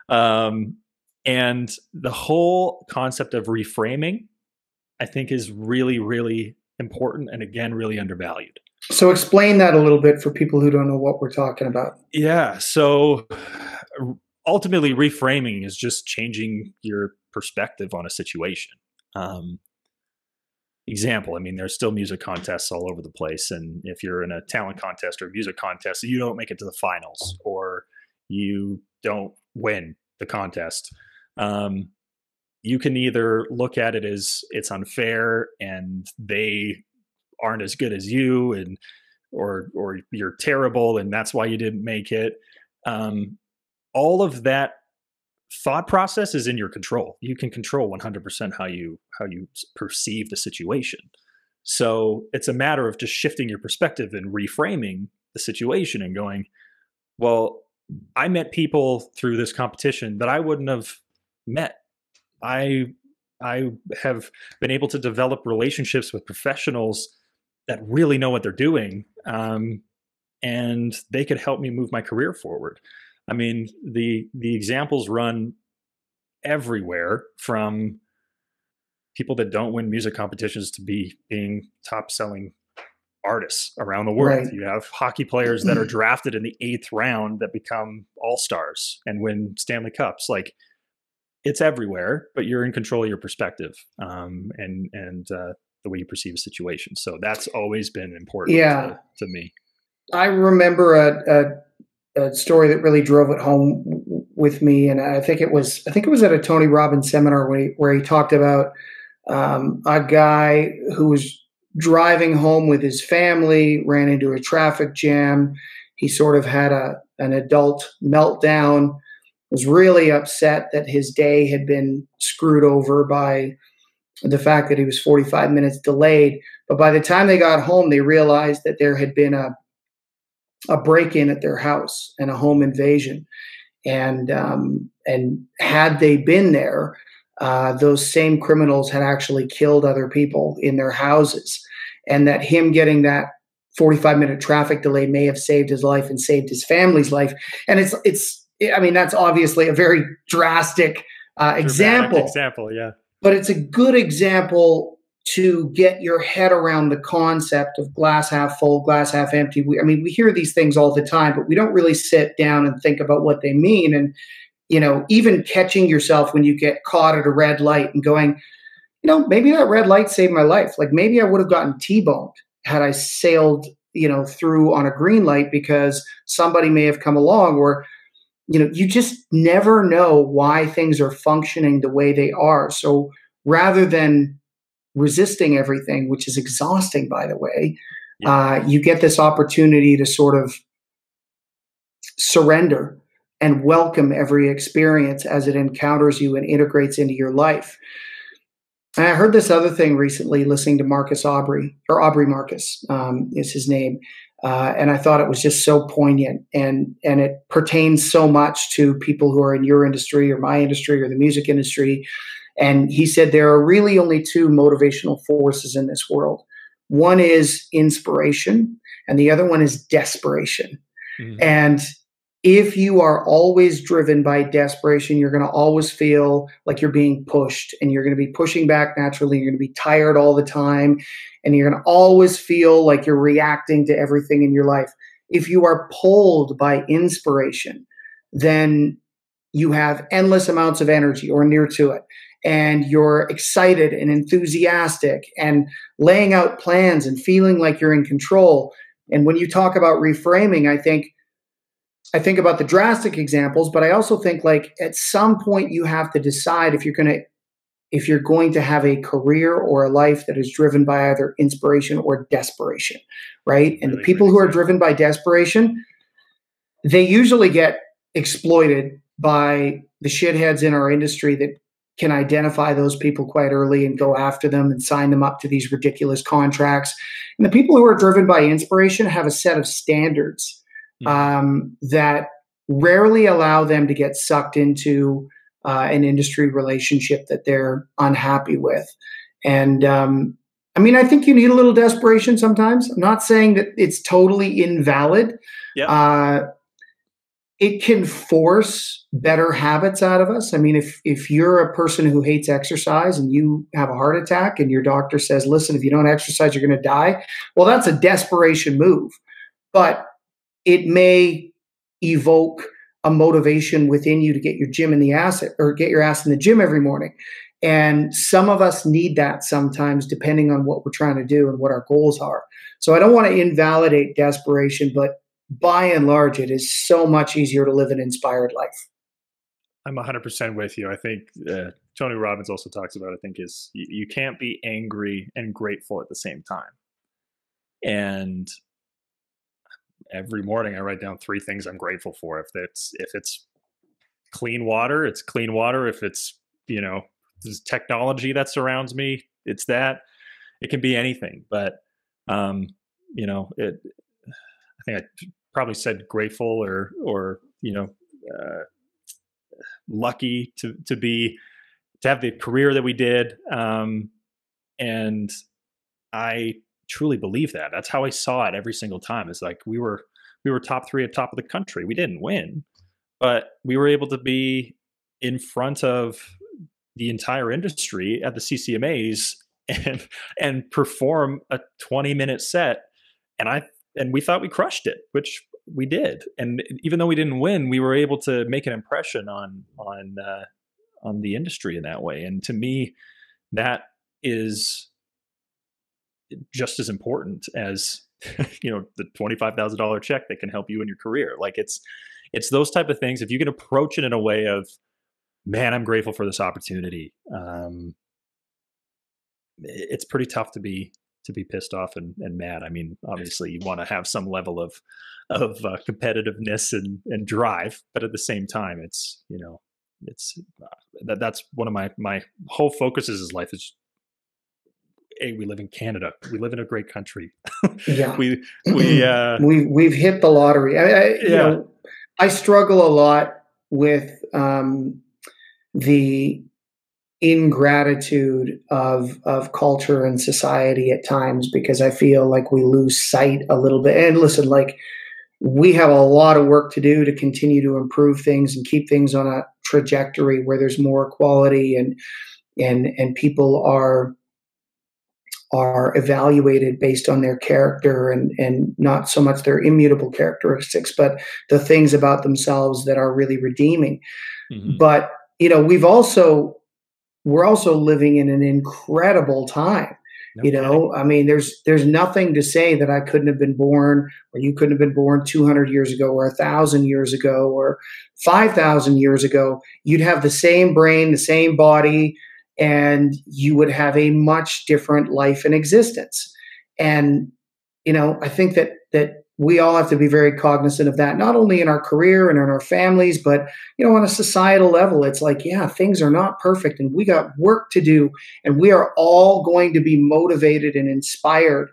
Um, and the whole concept of reframing, I think, is really, really important. And again, really undervalued. So explain that a little bit for people who don't know what we're talking about. Yeah. So ultimately, reframing is just changing your perspective on a situation. Um, example, I mean, there's still music contests all over the place. And if you're in a talent contest or music contest, you don't make it to the finals or you don't win the contest. Um, you can either look at it as it's unfair and they aren't as good as you, and or or you're terrible and that's why you didn't make it. Um, all of that thought process is in your control. You can control one hundred percent how you how you perceive the situation. So it's a matter of just shifting your perspective and reframing the situation and going, well, I met people through this competition that I wouldn't have met. I I have been able to develop relationships with professionals that really know what they're doing, um, and they could help me move my career forward. I mean, the the examples run everywhere, from people that don't win music competitions to be being top selling artists around the world. Right. You have hockey players that are drafted in the eighth round that become all-stars and win Stanley Cups. Like, it's everywhere, but you're in control of your perspective, um, and and uh, the way you perceive a situation. So that's always been important yeah. to, to me. I remember a, a, a story that really drove it home w- with me, and I think it was I think it was at a Tony Robbins seminar where he, where he talked about um, a guy who was driving home with his family, ran into a traffic jam. He sort of had a an adult meltdown. Was really upset that his day had been screwed over by the fact that he was forty-five minutes delayed. But by the time they got home, they realized that there had been a a break-in at their house and a home invasion. And um, and had they been there, uh, those same criminals had actually killed other people in their houses. And that him getting that forty-five minute traffic delay may have saved his life and saved his family's life. And it's it's I mean, that's obviously a very drastic uh, example, example, yeah. But it's a good example to get your head around the concept of glass half full, glass half empty. We, I mean, we hear these things all the time, but we don't really sit down and think about what they mean. And, you know, even catching yourself when you get caught at a red light and going, you know, maybe that red light saved my life. Like maybe I would have gotten T-boned had I sailed, you know, through on a green light because somebody may have come along. Or, you know, you just never know why things are functioning the way they are. So rather than resisting everything, which is exhausting, by the way, yeah. uh, you get this opportunity to sort of surrender and welcome every experience as it encounters you and integrates into your life. And I heard this other thing recently, listening to Marcus Aubrey, or Aubrey Marcus um, is his name. Uh, and I thought it was just so poignant, and and it pertains so much to people who are in your industry or my industry or the music industry. And he said there are really only two motivational forces in this world. One is inspiration, and the other one is desperation. Mm-hmm. And if you are always driven by desperation, you're going to always feel like you're being pushed, and you're going to be pushing back naturally. You're going to be tired all the time, and you're going to always feel like you're reacting to everything in your life. If you are pulled by inspiration, then you have endless amounts of energy or near to it, and you're excited and enthusiastic and laying out plans and feeling like you're in control. And when you talk about reframing, I think, I think about the drastic examples, but I also think like at some point you have to decide if you're going to if you're going to have a career or a life that is driven by either inspiration or desperation, right? And really, the people really who are driven by desperation, they usually get exploited by the shitheads in our industry that can identify those people quite early and go after them and sign them up to these ridiculous contracts. And the people who are driven by inspiration have a set of standards Um, that rarely allow them to get sucked into uh, an industry relationship that they're unhappy with. And um, I mean, I think you need a little desperation sometimes. I'm not saying that it's totally invalid. Yep. Uh, it can force better habits out of us. I mean, if if you're a person who hates exercise and you have a heart attack and your doctor says, listen, if you don't exercise, you're going to die. Well, that's a desperation move. But it may evoke a motivation within you to get your gym in the ass or get your ass in the gym every morning. And some of us need that sometimes, depending on what we're trying to do and what our goals are. So I don't want to invalidate desperation, but by and large, it is so much easier to live an inspired life. I'm one hundred percent with you. I think uh, Tony Robbins also talks about, I think, is you, you can't be angry and grateful at the same time. And every morning I write down three things I'm grateful for. If it's, if it's clean water, it's clean water. If it's, you know, this technology that surrounds me, it's that. It can be anything, but, um, you know, it, I think I probably said grateful or, or, you know, uh, lucky to, to be, to have the career that we did. Um, and I truly believe that. That's how I saw it every single time. It's like we were we were top three at top of the country. We didn't win, but we were able to be in front of the entire industry at the C C M As and and perform a twenty minute set. And I and we thought we crushed it, which we did. And even though we didn't win, we were able to make an impression on on uh, on the industry in that way. And to me, that is just as important as, you know, the twenty-five thousand dollars check that can help you in your career. Like it's, it's those type of things. If you can approach it in a way of, man, I'm grateful for this opportunity. Um, it's pretty tough to be, to be pissed off and, and mad. I mean, obviously you want to have some level of, of uh, competitiveness and, and drive, but at the same time, it's, you know, it's, uh, that, that's one of my, my whole focuses is life is, hey, we live in Canada. We live in a great country. Yeah, we we uh, we we've hit the lottery. I, I, yeah. You know, I struggle a lot with um, the ingratitude of of culture and society at times, because I feel like we lose sight a little bit. And listen, like we have a lot of work to do to continue to improve things and keep things on a trajectory where there's more equality and and and people are. are evaluated based on their character and, and not so much their immutable characteristics, but the things about themselves that are really redeeming. Mm-hmm. But, you know, we've also, we're also living in an incredible time. Okay. You know, I mean, there's, there's nothing to say that I couldn't have been born or you couldn't have been born two hundred years ago or a thousand years ago or five thousand years ago. You'd have the same brain, the same body, and you would have a much different life and existence. And, you know, I think that that we all have to be very cognizant of that, not only in our career and in our families, but, you know, on a societal level. It's like, yeah, things are not perfect and we got work to do, and we are all going to be motivated and inspired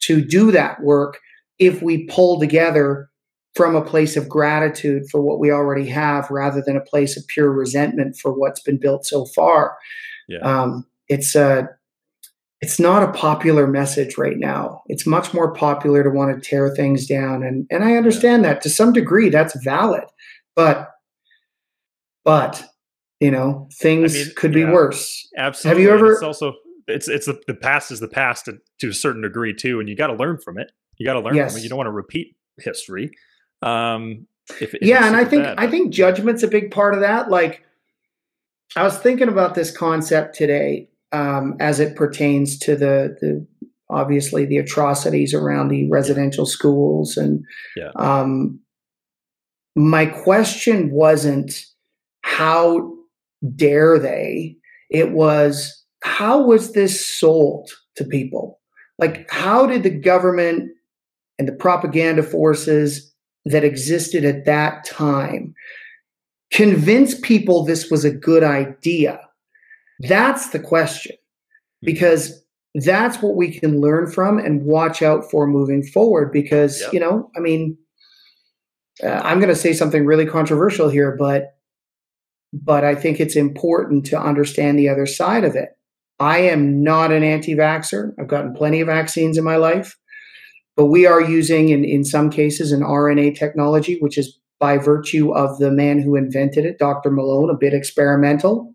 to do that work if we pull together from a place of gratitude for what we already have, rather than a place of pure resentment for what's been built so far. Yeah. Um, it's a, it's not a popular message right now. It's much more popular to want to tear things down. And, and I understand yeah. that to some degree that's valid, but, but, you know, things I mean, could yeah, be worse. Absolutely. Have you ever, it's also, it's, it's the, the past is the past to, to a certain degree too. And you got to learn from it. You got to learn yes. from it. You don't want to repeat history. Um, if, if yeah. And I think, bad, I think judgment's a big part of that. Like, I was thinking about this concept today, um, as it pertains to the, the, obviously the atrocities around the residential schools. And, yeah. um, my question wasn't how dare they, it was, how was this sold to people? Like, how did the government and the propaganda forces that existed at that time convince people this was a good idea? That's the question, because that's what we can learn from and watch out for moving forward. Because, yep. you know, I mean, uh, I'm going to say something really controversial here, but, but I think it's important to understand the other side of it. I am not an anti-vaxxer. I've gotten plenty of vaccines in my life. But we are using, in, in some cases, an R N A technology, which is by virtue of the man who invented it, Doctor Malone, a bit experimental.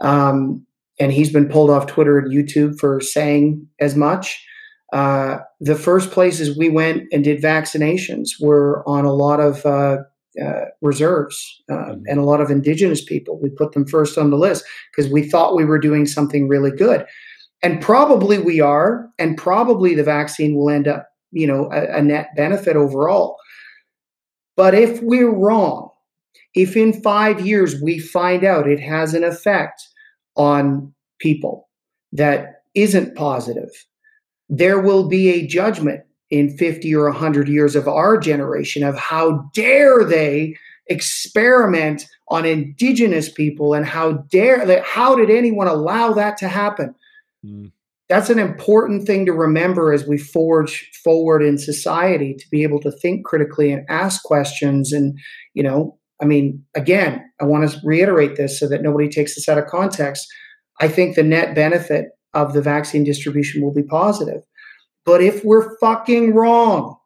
Um, and he's been pulled off Twitter and YouTube for saying as much. Uh, the first places we went and did vaccinations were on a lot of uh, uh, reserves uh, mm-hmm. and a lot of indigenous people. We put them first on the list because we thought we were doing something really good. And probably we are, and probably the vaccine will end up, you know, a, a net benefit overall. But if we're wrong, if in five years we find out it has an effect on people that isn't positive, there will be a judgment in fifty or one hundred years of our generation of how dare they experiment on indigenous people, and how dare they, how did anyone allow that to happen? Mm. That's an important thing to remember as we forge forward in society, to be able to think critically and ask questions. And, you know, I mean, again, I want to reiterate this so that nobody takes this out of context. I think the net benefit of the vaccine distribution will be positive. But if we're fucking wrong,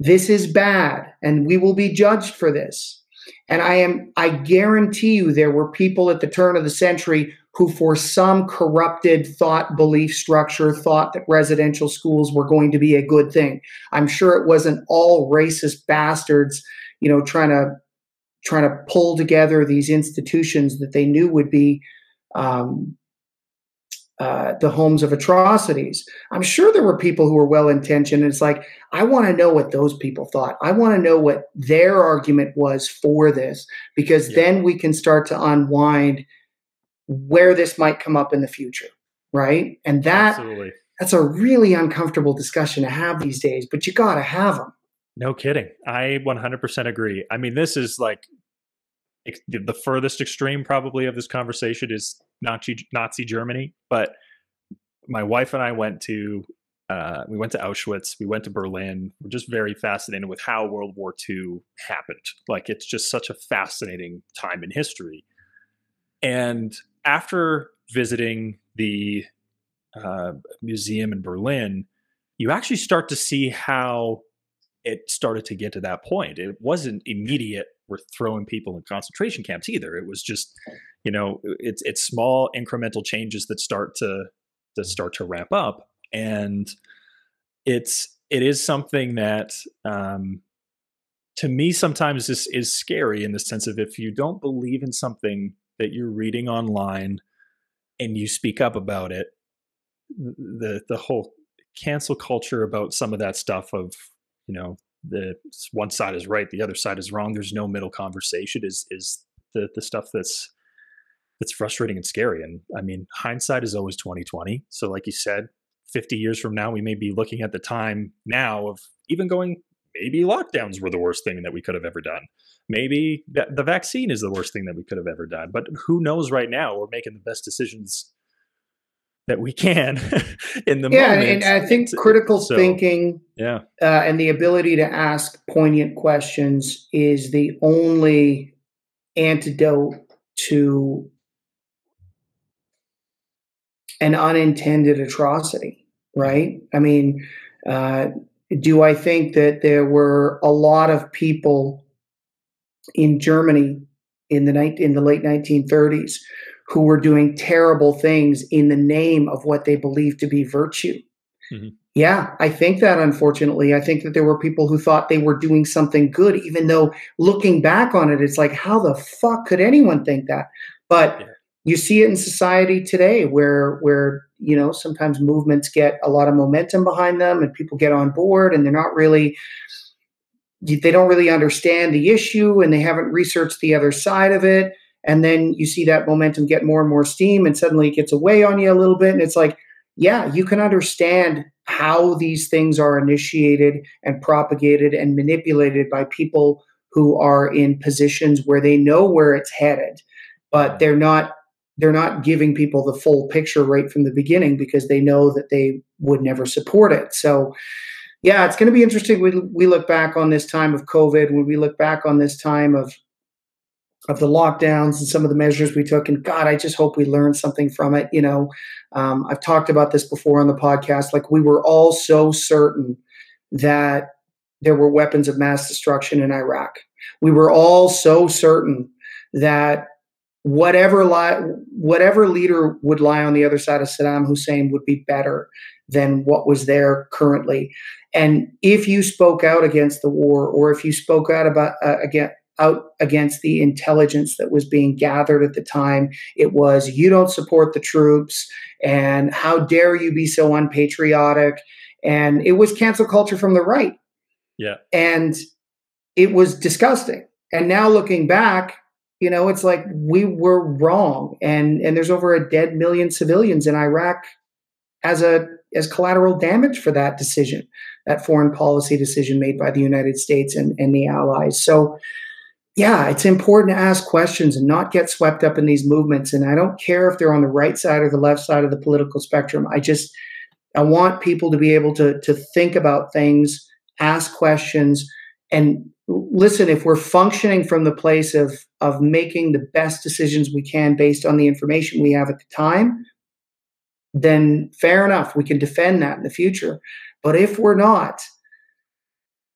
this is bad, and we will be judged for this. And I am, I guarantee you there were people at the turn of the century who, for some corrupted thought, belief structure, thought that residential schools were going to be a good thing. I'm sure it wasn't all racist bastards, you know, trying to trying to pull together these institutions that they knew would be um, uh, the homes of atrocities. I'm sure there were people who were well-intentioned. And it's like, I want to know what those people thought. I want to know what their argument was for this, because yeah. then we can start to unwind where this might come up in the future, right? And that Absolutely. That's a really uncomfortable discussion to have these days, but you got to have them. No kidding. I one hundred percent agree. I mean, this is like ex- the furthest extreme probably of this conversation is Nazi, Nazi Germany, but my wife and I went to, uh, we went to Auschwitz, we went to Berlin. We're just very fascinated with how World War Two happened. Like, it's just such a fascinating time in history. And after visiting the uh, museum in Berlin, you actually start to see how it started to get to that point. It wasn't immediate. We're throwing people in concentration camps either. It was just, you know, it's it's small incremental changes that start to that start to ramp up, and it's it is something that um, to me sometimes is is scary in the sense of, if you don't believe in something that you're reading online and you speak up about it, the the whole cancel culture about some of that stuff of, you know, the one side is right, the other side is wrong, there's no middle conversation, is is the the stuff that's that's frustrating and scary. And I mean, hindsight is always twenty twenty. So like you said, fifty years from now, we may be looking at the time now of even going, maybe lockdowns were the worst thing that we could have ever done. Maybe the vaccine is the worst thing that we could have ever done. But who knows right now? We're making the best decisions that we can in the yeah, moment. Yeah, and I think critical so, thinking yeah. uh, and the ability to ask poignant questions is the only antidote to an unintended atrocity, right? I mean, uh, do I think that there were a lot of people in Germany in the night in the late nineteen thirties who were doing terrible things in the name of what they believed to be virtue? Mm-hmm. Yeah, I think that, unfortunately, I think that there were people who thought they were doing something good, even though looking back on it, it's like, how the fuck could anyone think that? But yeah. You see it in society today where, where, you know, sometimes movements get a lot of momentum behind them and people get on board and they're not really, they don't really understand the issue and they haven't researched the other side of it. And then you see that momentum get more and more steam and suddenly it gets away on you a little bit. And it's like, yeah, you can understand how these things are initiated and propagated and manipulated by people who are in positions where they know where it's headed, but they're not, they're not giving people the full picture right from the beginning because they know that they would never support it. So yeah, it's going to be interesting. We, we look back on this time of COVID, when we look back on this time of, of the lockdowns and some of the measures we took, and God, I just hope we learned something from it. You know, um, I've talked about this before on the podcast. Like, we were all so certain that there were weapons of mass destruction in Iraq. We were all so certain that Whatever li- whatever leader would lie on the other side of Saddam Hussein would be better than what was there currently. And if you spoke out against the war, or if you spoke out about uh, again, out against the intelligence that was being gathered at the time, it was, you don't support the troops, and how dare you be so unpatriotic? And it was cancel culture from the right. Yeah. And it was disgusting. And now looking back, you know, it's like, we were wrong. And, and there's over a dead million civilians in Iraq as a as collateral damage for that decision, that foreign policy decision made by the United States and, and the allies. So, yeah, it's important to ask questions and not get swept up in these movements. And I don't care if they're on the right side or the left side of the political spectrum. I just I want people to be able to, to think about things, ask questions, and listen, if we're functioning from the place of of making the best decisions we can based on the information we have at the time, then fair enough, we can defend that in the future. But if we're not,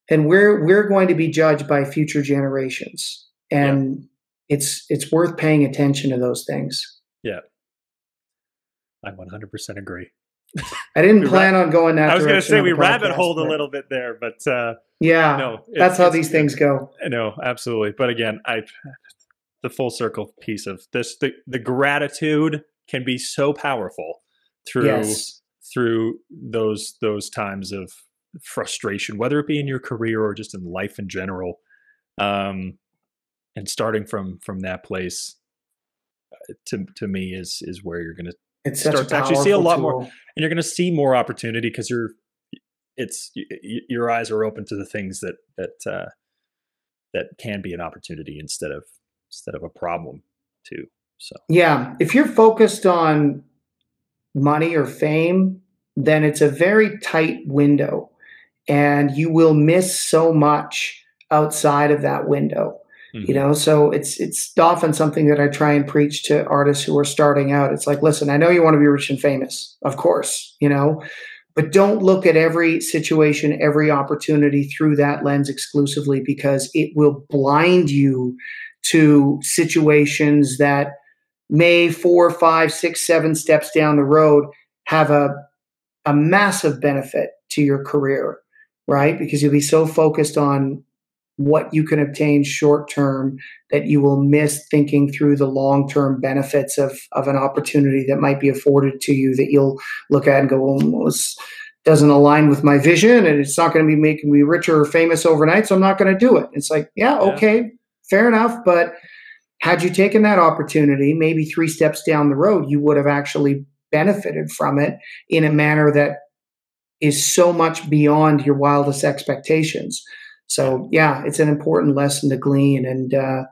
then we're we're going to be judged by future generations. And yeah. it's it's worth paying attention to those things. Yeah. I one hundred percent agree. I didn't plan ra- on going that. I was going to say we rabbit holed a little bit there, but uh, yeah, no, that's how these things go. No, absolutely. But again, I the full circle piece of this, the, the gratitude can be so powerful through yes. through those those times of frustration, whether it be in your career or just in life in general, um, and starting from from that place uh, to to me is is where you're going to. It's such start to actually see a lot tool. More, and you're going to see more opportunity because you're, it's you, your eyes are open to the things that that uh, that can be an opportunity instead of instead of a problem too. So yeah, if you're focused on money or fame, then it's a very tight window, and you will miss so much outside of that window. You know, so it's it's often something that I try and preach to artists who are starting out. It's like, listen, I know you want to be rich and famous, of course, you know, but don't look at every situation, every opportunity through that lens exclusively, because it will blind you to situations that may four, five, six, seven steps down the road have a a massive benefit to your career, right? Because you'll be so focused on what you can obtain short term that you will miss thinking through the long term benefits of of an opportunity that might be afforded to you that you'll look at and go, well, this doesn't align with my vision and it's not going to be making me richer or famous overnight, so I'm not going to do it. It's like, yeah, yeah, okay, fair enough. But had you taken that opportunity, maybe three steps down the road, you would have actually benefited from it in a manner that is so much beyond your wildest expectations. So yeah, it's an important lesson to glean. And uh,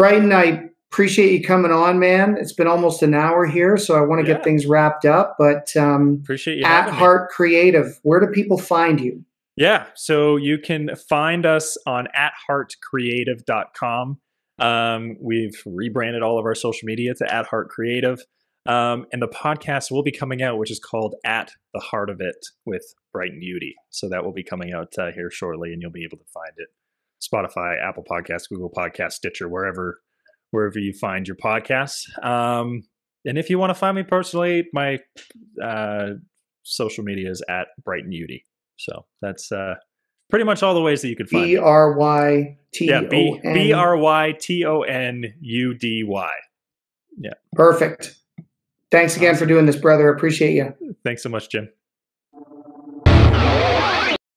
Bryton, I appreciate you coming on, man. It's been almost an hour here, so I want to yeah. get things wrapped up. But um, appreciate you At Heart me. Creative, where do people find you? Yeah, so you can find us on at heart creative dot com. Um, we've rebranded all of our social media to At Heart Creative. Um, and the podcast will be coming out, which is called At the Heart of It with Bryton Udy. So that will be coming out uh, here shortly, and you'll be able to find it. Spotify, Apple Podcasts, Google Podcasts, Stitcher, wherever wherever you find your podcasts. Um, and if you want to find me personally, my uh, social media is at Bryton Udy. So that's uh, pretty much all the ways that you could find me. B R Y T O N. Yeah, B R Y T O N U D Y. Yeah. Perfect. Thanks again awesome. for doing this, brother. Appreciate you. Thanks so much, Jim.